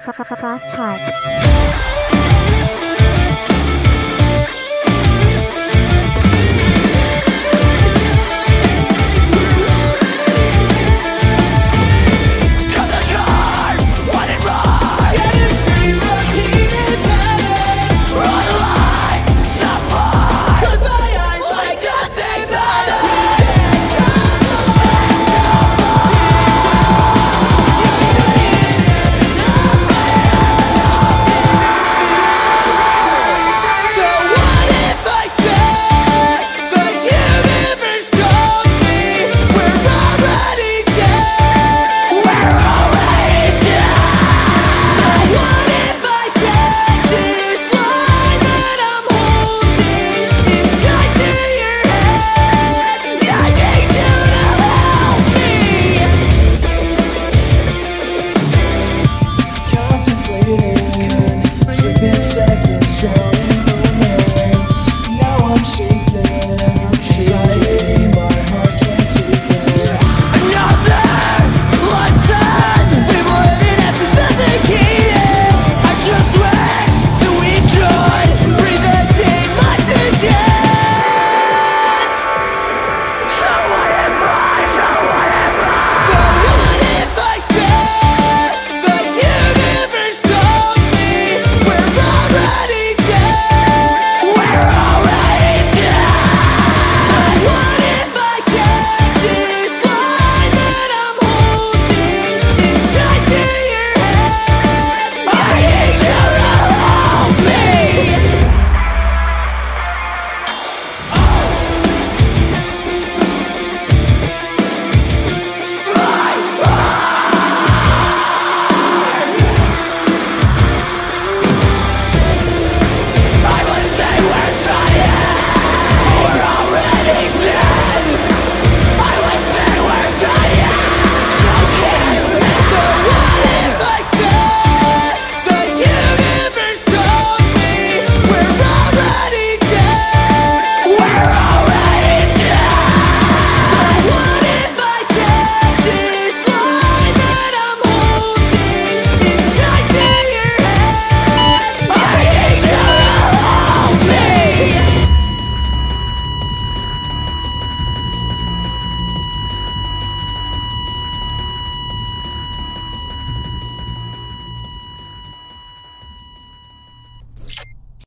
cross hearts.